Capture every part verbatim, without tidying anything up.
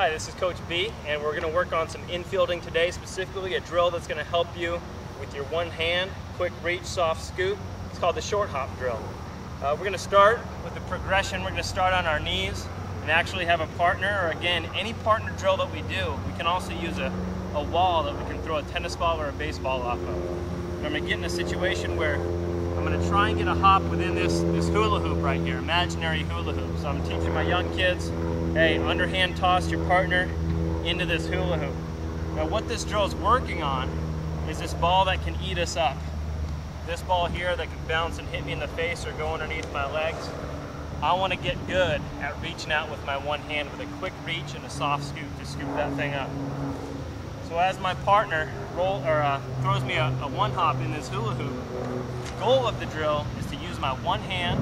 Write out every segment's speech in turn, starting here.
Hi, this is Coach B, and we're going to work on some infielding today, specifically a drill that's going to help you with your one hand, quick reach, soft scoop. It's called the short hop drill. Uh, we're going to start with the progression. We're going to start on our knees and actually have a partner, or again, any partner drill that we do. We can also use a, a wall that we can throw a tennis ball or a baseball off of. And I'm going to get in a situation where I'm going to try and get a hop within this, this hula hoop right here, imaginary hula hoop. So I'm teaching my young kids, hey, underhand toss your partner into this hula hoop. Now what this drill is working on is this ball that can eat us up. This ball here that can bounce and hit me in the face or go underneath my legs. I want to get good at reaching out with my one hand with a quick reach and a soft scoop to scoop that thing up. So as my partner roll, or, uh, throws me a, a one hop in this hula hoop, the goal of the drill is to use my one hand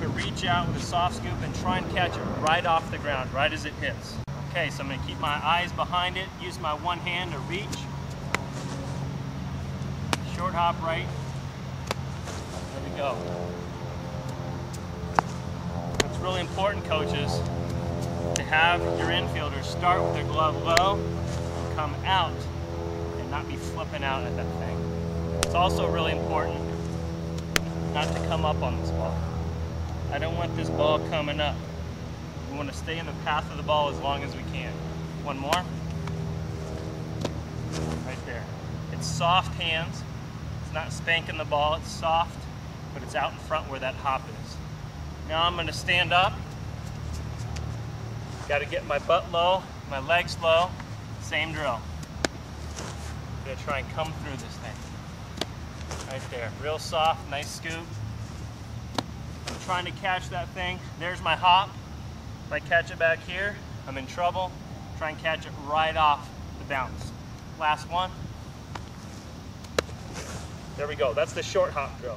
to reach out with a soft scoop and try and catch it right off the ground, right as it hits. Okay, so I'm going to keep my eyes behind it, use my one hand to reach. Short hop right. There we go. What's really important, coaches, to have your infielders start with their glove low, come out, and not be flipping out at that thing. It's also really important not to come up on this ball. I don't want this ball coming up. We want to stay in the path of the ball as long as we can. One more. Right there. It's soft hands. It's not spanking the ball. It's soft, but it's out in front where that hop is. Now I'm going to stand up. Got to get my butt low, my legs low. Same drill. I'm going to try and come through this thing. Right there. Real soft, nice scoop. Trying to catch that thing. There's my hop. If I catch it back here, I'm in trouble. Try and catch it right off the bounce. Last one. There we go. That's the short hop drill.